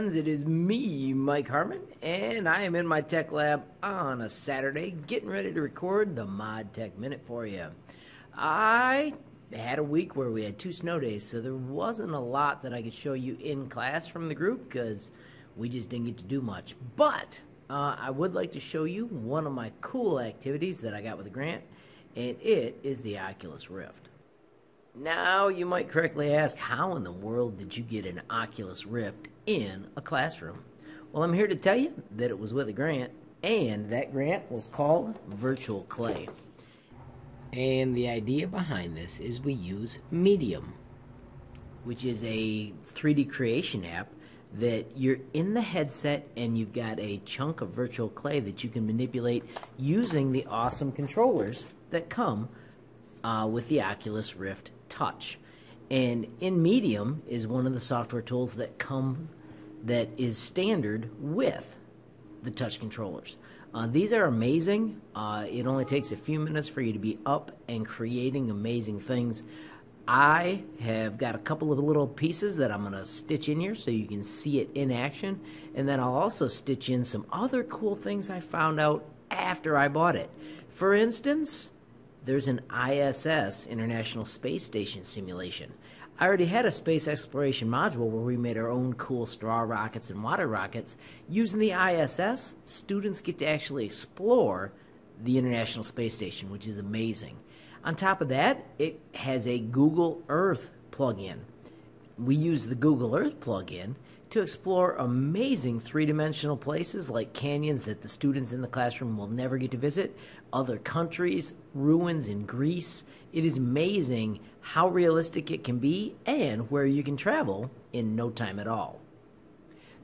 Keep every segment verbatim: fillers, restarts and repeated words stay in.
friends, it is me, Mike Harmon, and I am in my tech lab on a Saturday getting ready to record the Mod Tech Minute for you. I had a week where we had two snow days, so there wasn't a lot that I could show you in class from the group because we just didn't get to do much. But uh, I would like to show you one of my cool activities that I got with a grant, and it is the Oculus Rift. Now, you might correctly ask, how in the world did you get an Oculus Rift in a classroom? Well, I'm here to tell you that it was with a grant, and that grant was called Virtual Clay. And the idea behind this is we use Medium, which is a three D creation app that you're in the headset and you've got a chunk of virtual clay that you can manipulate using the awesome controllers that come uh, with the Oculus Rift Touch. And in Medium is one of the software tools that come that is standard with the touch controllers. Uh, these are amazing. Uh, it only takes a few minutes for you to be up and creating amazing things. I have got a couple of little pieces that I'm going to stitch in here so you can see it in action, and then I'll also stitch in some other cool things I found out after I bought it. For instance, there's an I S S, International Space Station simulation. I already had a space exploration module where we made our own cool straw rockets and water rockets. Using the I S S, students get to actually explore the International Space Station, which is amazing. On top of that, it has a Google Earth plug-in. We use the Google Earth plug-in to explore amazing three-dimensional places like canyons that the students in the classroom will never get to visit, other countries, ruins in Greece. It is amazing how realistic it can be and where you can travel in no time at all.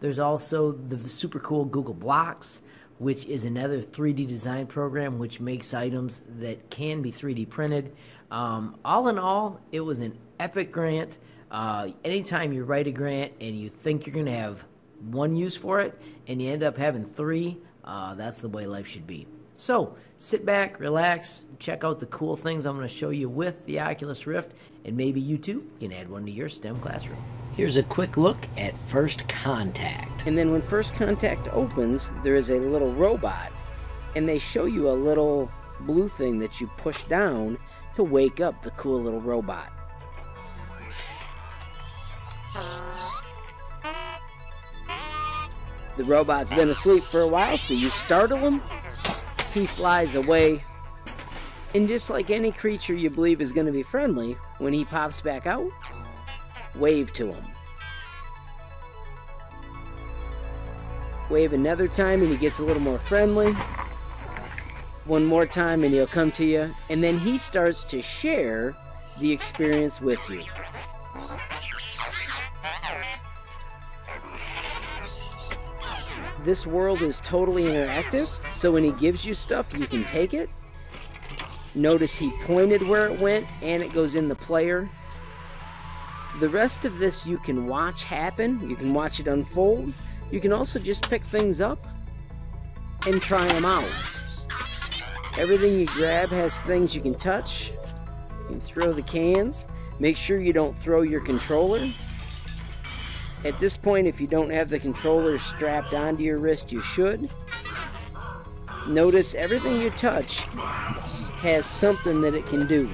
There's also the super cool Google Blocks, which is another three D design program which makes items that can be three D printed. Um, all in all, it was an epic grant. Uh, anytime you write a grant and you think you're going to have one use for it and you end up having three, uh, that's the way life should be. So sit back, relax, check out the cool things I'm going to show you with the Oculus Rift, and maybe you too can add one to your STEM classroom. Here's a quick look at First Contact. And then when First Contact opens, there is a little robot, and they show you a little blue thing that you push down to wake up the cool little robot. The robot's been asleep for a while, so you startle him, he flies away, and just like any creature you believe is going to be friendly, when he pops back out, wave to him. Wave another time and he gets a little more friendly. One more time and he'll come to you, and then he starts to share the experience with you. This world is totally interactive, so when he gives you stuff, you can take it. Notice he pointed where it went, and it goes in the player. The rest of this you can watch happen. You can watch it unfold. You can also just pick things up and try them out. Everything you grab has things you can touch. You can throw the cans. Make sure you don't throw your controller. At this point, if you don't have the controller strapped onto your wrist, you should. Notice everything you touch has something that it can do.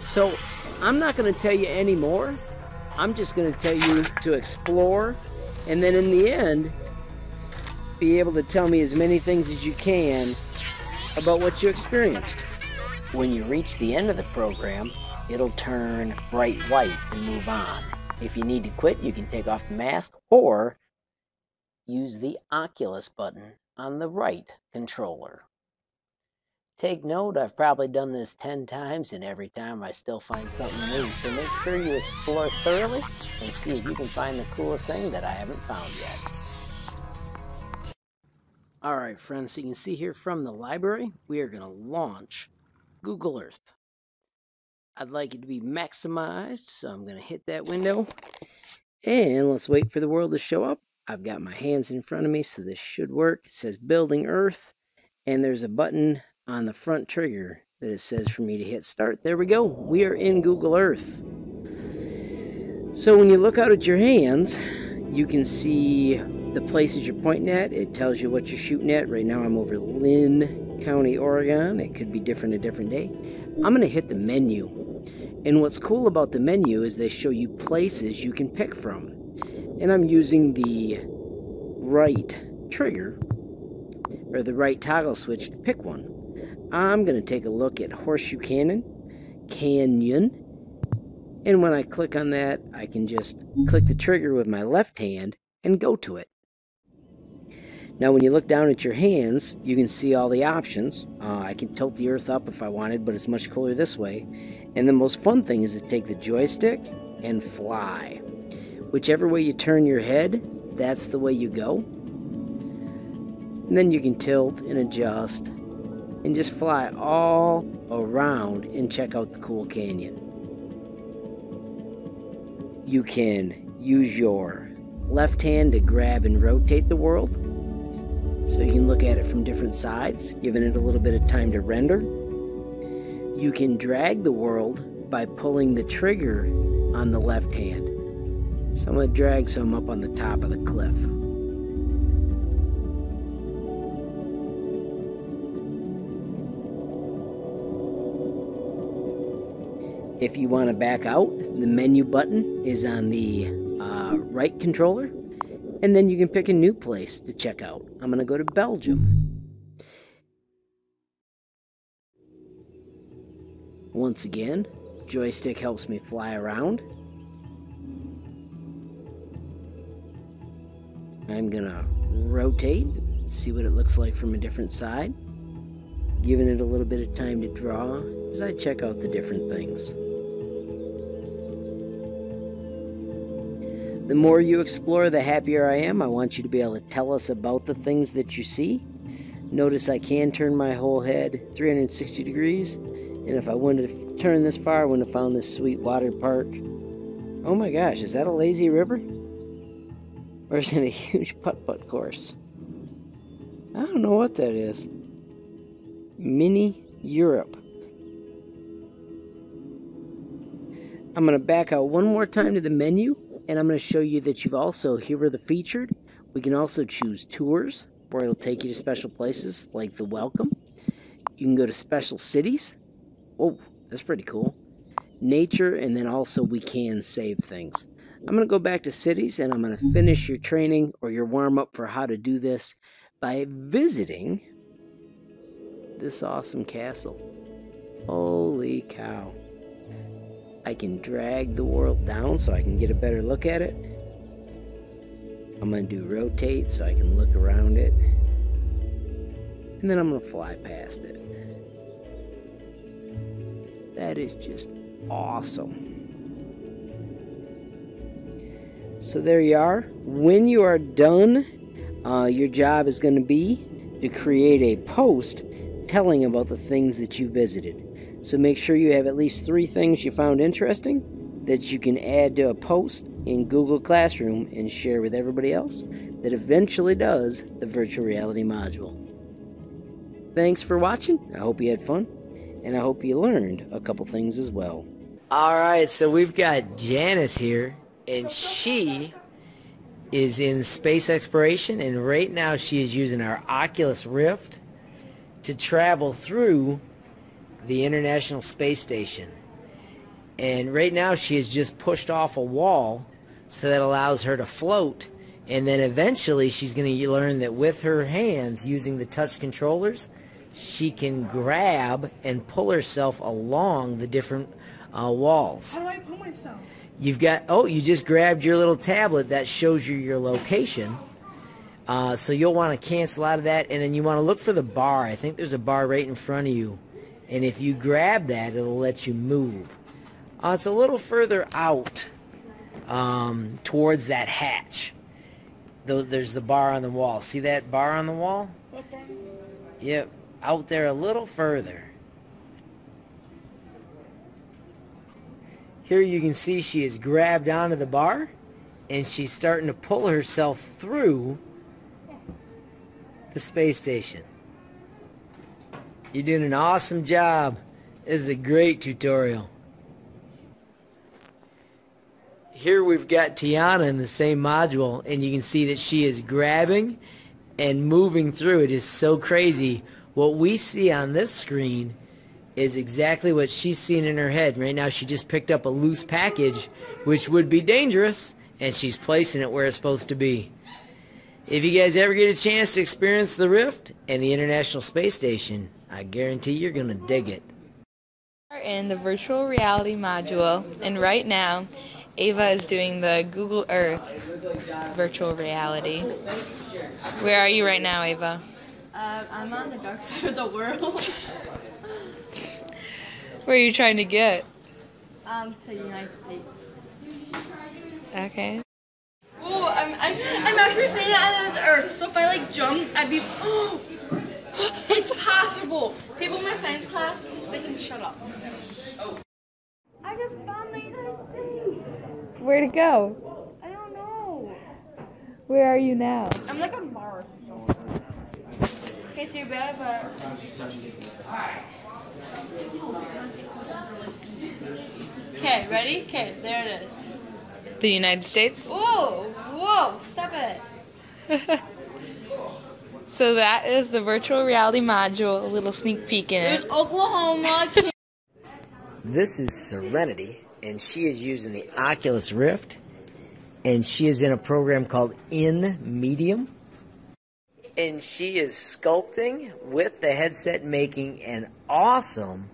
So I'm not going to tell you any more. I'm just going to tell you to explore, and then in the end, be able to tell me as many things as you can about what you experienced. When you reach the end of the program, it'll turn bright white and move on. If you need to quit, you can take off the mask or use the Oculus button on the right controller. Take note, I've probably done this ten times, and every time I still find something new, so make sure you explore thoroughly and see if you can find the coolest thing that I haven't found yet. Alright friends, so you can see here from the library, we are going to launch Google Earth. I'd like it to be maximized, so I'm going to hit that window, and let's wait for the world to show up. I've got my hands in front of me, so this should work. It says Building Earth, and there's a button on the front trigger that it says for me to hit start. There we go. We are in Google Earth. So when you look out at your hands, you can see the places you're pointing at. It tells you what you're shooting at. Right now I'm over Linn County, Oregon. It could be different a different day. I'm gonna hit the menu. And what's cool about the menu is they show you places you can pick from. And I'm using the right trigger or the right toggle switch to pick one. I'm gonna take a look at Horseshoe Canyon, Canyon. And when I click on that, I can just click the trigger with my left hand and go to it. Now when you look down at your hands, you can see all the options. Uh, I can tilt the earth up if I wanted, but it's much cooler this way. And the most fun thing is to take the joystick and fly. Whichever way you turn your head, that's the way you go. And then you can tilt and adjust and just fly all around and check out the cool canyon. You can use your left hand to grab and rotate the world, so you can look at it from different sides, giving it a little bit of time to render. You can drag the world by pulling the trigger on the left hand. So I'm going to drag some up on the top of the cliff. If you want to back out, the menu button is on the uh, right controller, and then you can pick a new place to check out. I'm going to go to Belgium. Once again, joystick helps me fly around. I'm going to rotate, see what it looks like from a different side, giving it a little bit of time to draw as I check out the different things. The more you explore, the happier I am. I want you to be able to tell us about the things that you see. Notice I can turn my whole head three hundred sixty degrees. And if I wanted to turn this far, I wouldn't have found this sweet water park. Oh my gosh, is that a lazy river? Or is it a huge putt-putt course? I don't know what that is. Mini Europe. I'm going to back out one more time to the menu. And I'm going to show you that you've also, here are the featured. We can also choose tours, where it'll take you to special places, like the Welcome. You can go to special cities. Whoa, that's pretty cool. Nature, and then also we can save things. I'm going to go back to cities, and I'm going to finish your training or your warm-up for how to do this by visiting this awesome castle. Holy cow. I can drag the world down so I can get a better look at it. I'm going to do rotate so I can look around it. And then I'm going to fly past it. That is just awesome. So there you are. When you are done, uh, your job is going to be to create a post telling about the things that you visited. So make sure you have at least three things you found interesting that you can add to a post in Google Classroom and share with everybody else that eventually does the virtual reality module. Thanks for watching. I hope you had fun, and I hope you learned a couple things as well. All right, so we've got Janice here, and she is in space exploration, and right now she is using our Oculus Rift to travel through the International Space Station. And right now she has just pushed off a wall, so that allows her to float, and then eventually she's going to learn that with her hands, using the touch controllers, she can grab and pull herself along the different uh, walls. How do I pull myself? You've got, oh, you just grabbed your little tablet that shows you your location. Uh, so you'll want to cancel out of that, and then you want to look for the bar. I think there's a bar right in front of you. And if you grab that, it'll let you move. Uh, it's a little further out um, towards that hatch. Though there's the bar on the wall. See that bar on the wall? Okay. Yep, out there a little further. Here you can see she has grabbed onto the bar, and she's starting to pull herself through the space station. You're doing an awesome job. This is a great tutorial. here we've got Tiana in the same module, and you can see that she is grabbing and moving through. It is so crazy. What we see on this screen is exactly what she's seen in her head. Right now she just picked up a loose package, which would be dangerous, and she's placing it where it's supposed to be. If you guys ever get a chance to experience the Rift and the International Space Station, I guarantee you're gonna dig it. We're in the virtual reality module, and right now Ava is doing the Google Earth virtual reality. Where are you right now, Ava? Uh, I'm on the dark side of the world. Where are you trying to get? Um, to the United States. Okay. Oh, I'm, I'm, I'm actually standing on this Earth, so if I, like, jump, I'd be, oh, it's possible. People in my science class, they can shut up. Oh. I just found the United States. Where'd it go? I don't know. Where are you now? I'm, like, on Mars. Can't see your bed, but... All right. Okay, ready? Okay, there it is. The United States? Whoa! Whoa! Stop it! So that is the virtual reality module, a little sneak peek in it. There's Oklahoma! This is Serenity, and she is using the Oculus Rift, and she is in a program called In Medium. And she is sculpting with the headset, making an awesome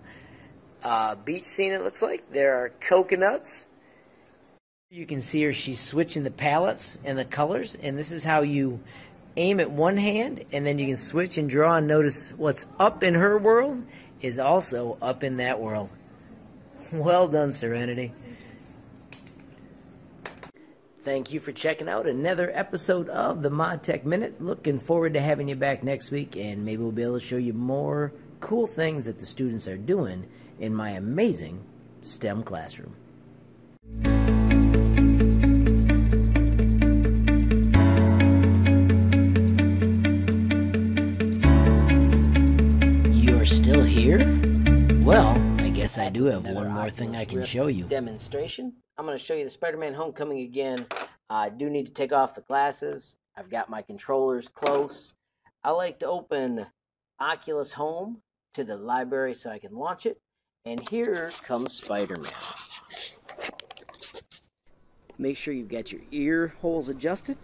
uh, beach scene, it looks like. There are coconuts. You can see her, she's switching the palettes and the colors, and this is how you aim at one hand, and then you can switch and draw and notice what's up in her world is also up in that world. Well done, Serenity. Thank you for checking out another episode of the Mod Tech Minute. Looking forward to having you back next week, and maybe we'll be able to show you more cool things that the students are doing in my amazing STEM classroom. You're still here? Well, I guess I do have one more thing I can show you. Demonstration. I'm going to show you the Spider-Man Homecoming again. Uh, I do need to take off the glasses. I've got my controllers close. I like to open Oculus Home to the library so I can launch it. And here comes Spider-Man. Make sure you've got your ear holes adjusted.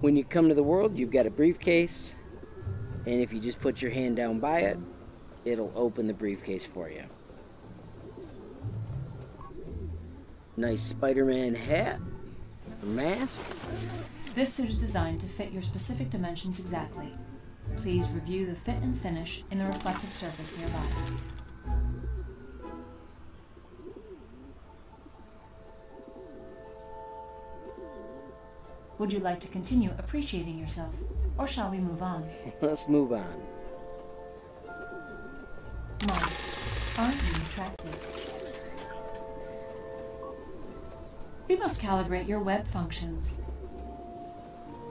When you come to the world, you've got a briefcase. And if you just put your hand down by it, it'll open the briefcase for you. Nice Spider-Man hat, mask. This suit is designed to fit your specific dimensions exactly. Please review the fit and finish in the reflective surface nearby. Would you like to continue appreciating yourself, or shall we move on? Let's move on. Mom, aren't you attractive? You must calibrate your web functions.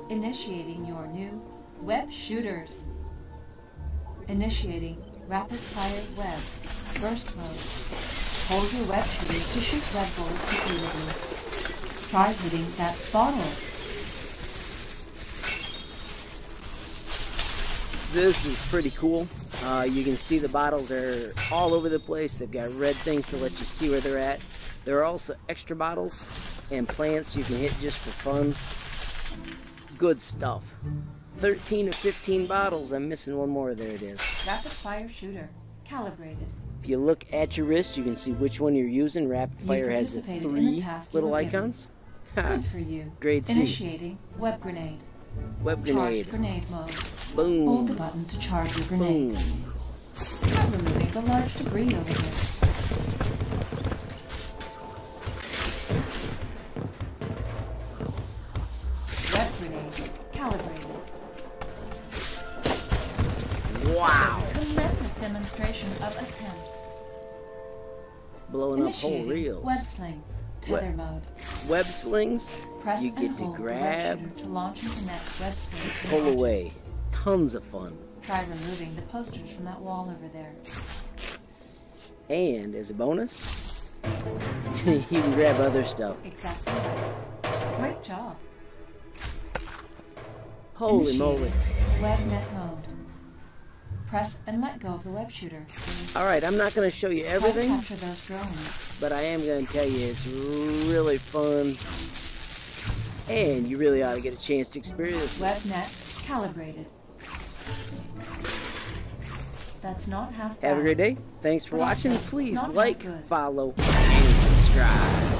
Initiating your new web shooters. Initiating rapid-fire web burst mode. Hold your web shooter to shoot web bullets completely. Try hitting that bottle. This is pretty cool. Uh, you can see the bottles are all over the place. They've got red things to let you see where they're at. There are also extra bottles and plants you can hit just for fun. Good stuff. thirteen to fifteen bottles. I'm missing one more. There it is. Rapid fire shooter. Calibrated. If you look at your wrist, you can see which one you're using. Rapid fire has the three little icons. Good for you. Grade C. Initiating web grenade. Web grenade. Charge grenade mode. Boom. Hold the button to charge your grenade. Boom. I'm removing the large debris over here. Wow! Relentless demonstration of attempt. Blowing up whole reels. Web sling, tether mode. Web slings. Press you get to grab, to launch and connect web sling. Pull away. Tons of fun. Try removing the posters from that wall over there. And as a bonus, You can grab other stuff. Exactly. Great job. Holy moly. WebNet mode. Press and let go of the web shooter. Alright, I'm not going to show you everything, those drones, but I am going to tell you it's really fun, and you really ought to get a chance to experience this. WebNet calibrated. That's not half bad. Have a great day. Thanks for watching. Please like, follow, and subscribe.